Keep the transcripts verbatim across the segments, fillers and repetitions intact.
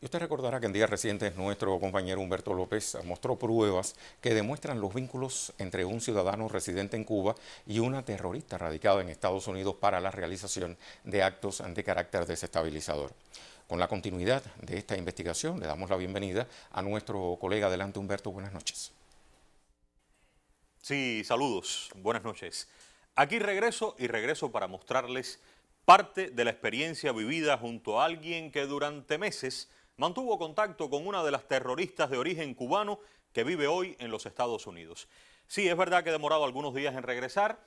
Y usted recordará que en días recientes nuestro compañero Humberto López mostró pruebas que demuestran los vínculos entre un ciudadano residente en Cuba y una terrorista radicada en Estados Unidos para la realización de actos de carácter desestabilizador. Con la continuidad de esta investigación le damos la bienvenida a nuestro colega. Adelante, Humberto, buenas noches. Sí, saludos, buenas noches. Aquí regreso y regreso para mostrarles parte de la experiencia vivida junto a alguien que durante meses mantuvo contacto con una de las terroristas de origen cubano que vive hoy en los Estados Unidos. Sí, es verdad que he demorado algunos días en regresar.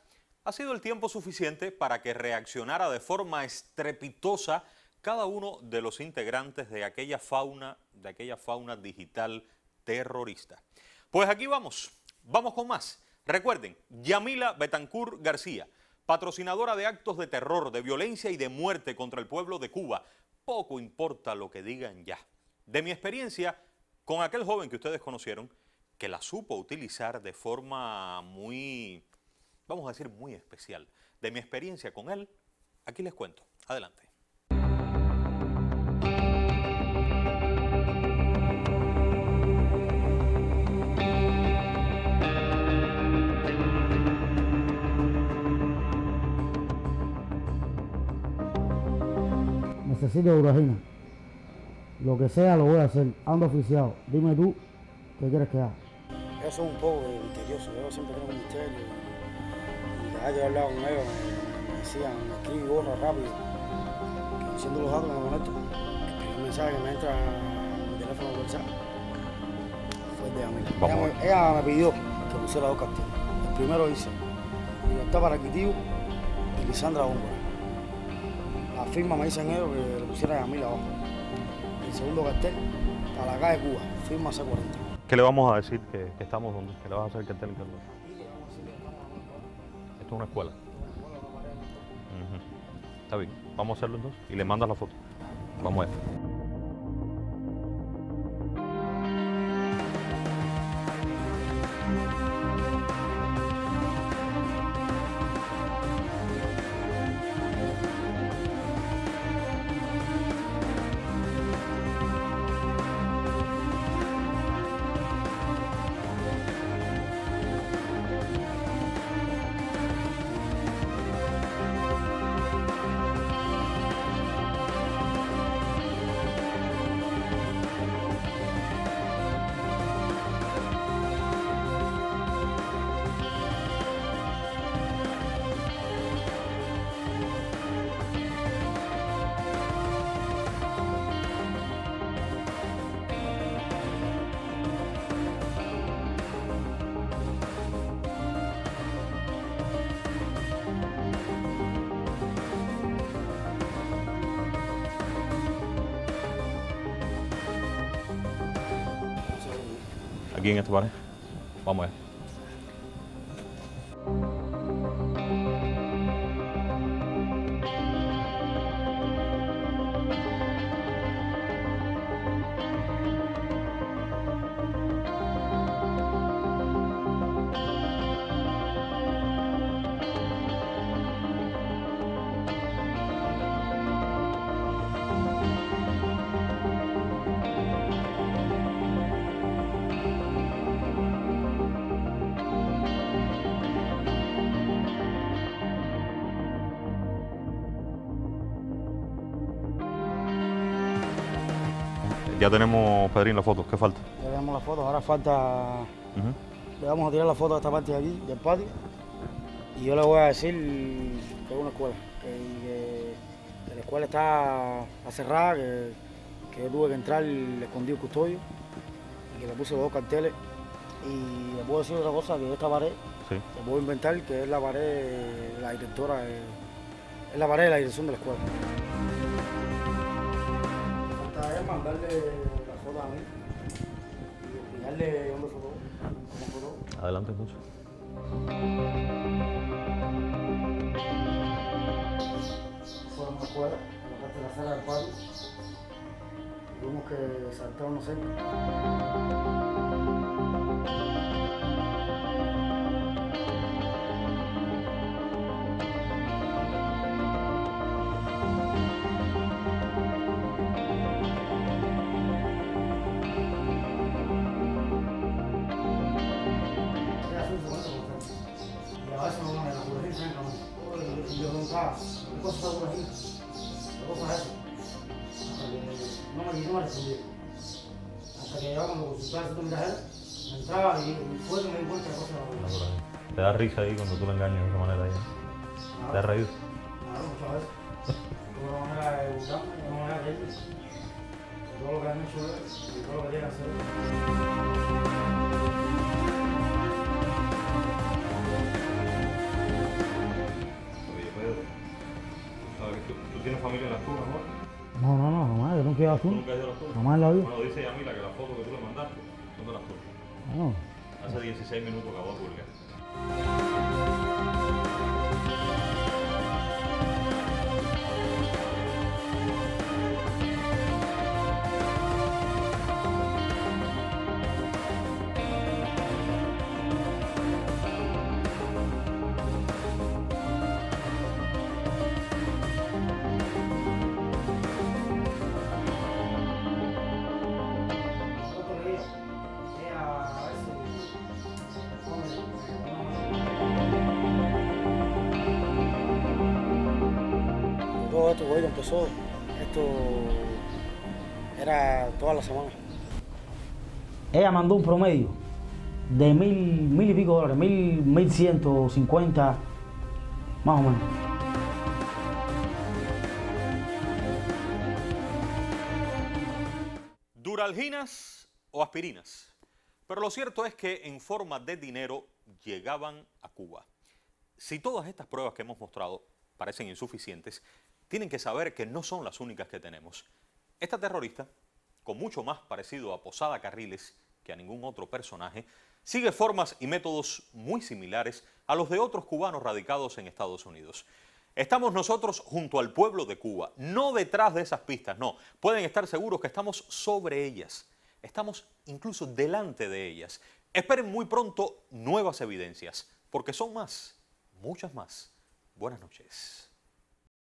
Ha sido el tiempo suficiente para que reaccionara de forma estrepitosa cada uno de los integrantes de aquella fauna, de aquella fauna digital terrorista. Pues aquí vamos, vamos con más. Recuerden, Yamila Betancur García, patrocinadora de actos de terror, de violencia y de muerte contra el pueblo de Cuba. Poco importa lo que digan ya. De mi experiencia con aquel joven que ustedes conocieron, que la supo utilizar de forma muy, vamos a decir, muy especial. De mi experiencia con él, aquí les cuento. Adelante. Cecilia Uragina, lo que sea lo voy a hacer, ando oficiado, dime tú qué quieres que haga. Eso es un poco misterioso, yo siempre tengo un misterio, y cada que he hablado con ellos me, me decían, me escribí borra rápido, siendo los datos me conecto, el primer mensaje que me entra en mi teléfono de WhatsApp fue de Yamila. Ella, ella me pidió que pusiera dos carteles, el primero hice, Libertad para Quitivo y Lisandra Bomba. La firma me dicen ellos que le pusieran a Yamila abajo. El segundo cartel, para la calle Cuba, firma C cuarenta. ¿Qué le vamos a decir que, que estamos donde? ¿Qué le vas a hacer el cartel en Carlos? Esto es una escuela. Uh-huh. Está bien, vamos a hacerlo entonces y le mandas la foto. Vamos a ver. Aquí en este pared. Vamos a ver. Ya tenemos, Pedrín, las fotos. ¿Qué falta? Ya tenemos las fotos. Ahora falta... Uh-huh. Le vamos a tirar las fotos a esta parte de aquí, del patio. Y yo le voy a decir que es una escuela. Que, que, que la escuela está cerrada, que, que yo tuve que entrar le escondí el custodio. Y que le puse dos carteles. Y le puedo decir otra cosa, que esta pared, sí, le puedo inventar que es la pared de la directora, es, es la pared de la dirección de la escuela. Mandarle la foto a mí y explicarle dónde fue todo. Adelante, entonces. Fueron a la escuela, en la parte de la sala del patio. Tuvimos que saltar, no sé. no me iba a recibir. Hasta que llegaba como consultar su mirada, me entraba y fue que me encuentra cosas en la boca. ¿Te da risa ahí cuando tú lo engañas de esa manera ahí? ¿Te da raíz? Claro, muchas veces. De una manera de buscar, de una manera de reírme. De todo lo que han hecho y de todo lo que tienen que hacer. ¿Tú tienes familia en las tunas, no? No, no, no, mamá, yo nunca he ido a las tunas. ¿Tú nunca has ido a las tunas? Mamá la vio. Bueno, dice Yamila que la foto que tú le mandaste son de las tunas. Ah, no. Hace dieciséis minutos acabó de publicar. Todo esto, güey, empezó, esto era toda la semana. Ella mandó un promedio de mil, mil y pico dólares, mil, mil ciento cincuenta, más o menos. ¿Duralginas o aspirinas? Pero lo cierto es que en forma de dinero llegaban a Cuba. Si todas estas pruebas que hemos mostrado parecen insuficientes, tienen que saber que no son las únicas que tenemos. Esta terrorista, con mucho más parecido a Posada Carriles que a ningún otro personaje, sigue formas y métodos muy similares a los de otros cubanos radicados en Estados Unidos. Estamos nosotros junto al pueblo de Cuba, no detrás de esas pistas, no. Pueden estar seguros que estamos sobre ellas, estamos incluso delante de ellas. Esperen muy pronto nuevas evidencias, porque son más, muchas más. Buenas noches.